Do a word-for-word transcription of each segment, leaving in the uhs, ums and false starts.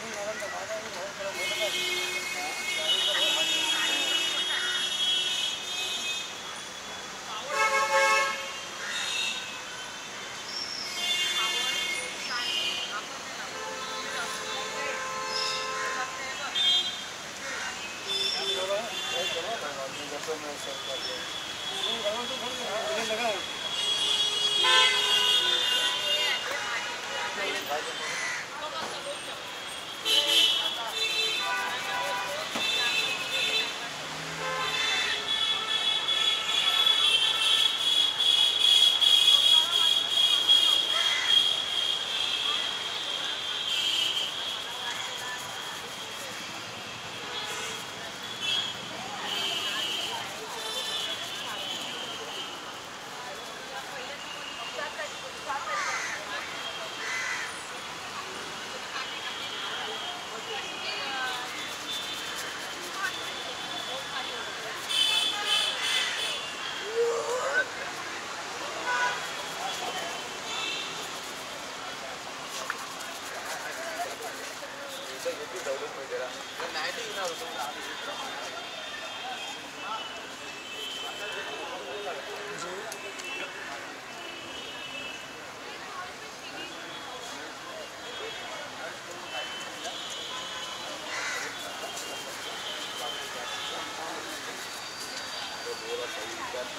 How do you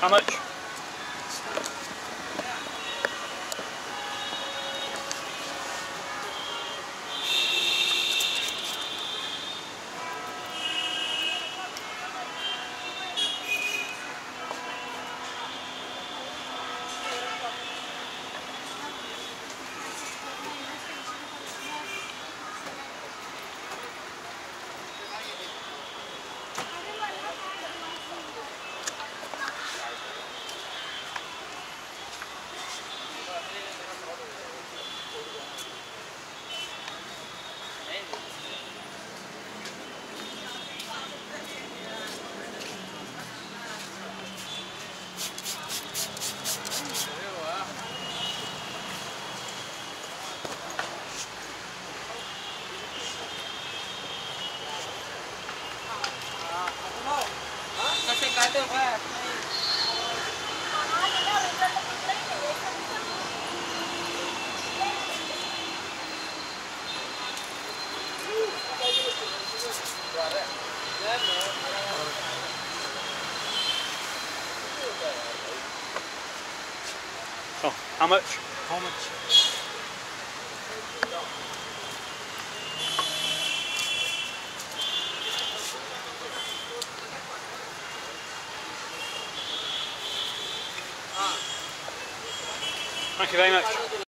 How much? Oh, how much? How much? Thank you very much.